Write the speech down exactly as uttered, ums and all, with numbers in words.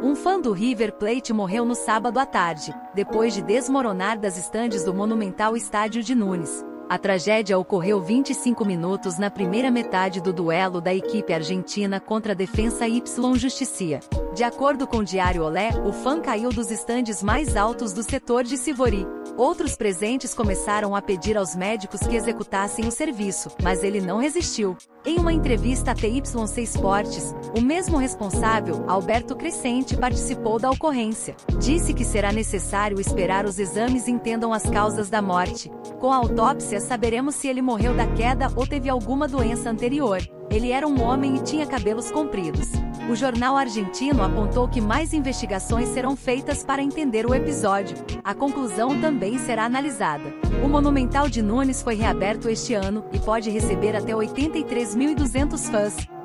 Um fã do River Plate morreu no sábado à tarde, depois de desmoronar das estandes do monumental estádio de Núñez. A tragédia ocorreu vinte e cinco minutos na primeira metade do duelo da equipe argentina contra a Defensa y Justicia. De acordo com o diário Olé, o fã caiu dos estandes mais altos do setor de Sivori. Outros presentes começaram a pedir aos médicos que executassem o serviço, mas ele não resistiu. Em uma entrevista à T Y C Sports, o mesmo responsável, Alberto Crescenti, participou da ocorrência. Disse que será necessário esperar os exames entendam as causas da morte. Com a autópsia, saberemos se ele morreu da queda ou teve alguma doença anterior. Ele era um homem e tinha cabelos compridos. O jornal argentino apontou que mais investigações serão feitas para entender o episódio. A conclusão também será analisada. O Monumental de Núñez foi reaberto este ano e pode receber até oitenta e três mil e duzentos fãs.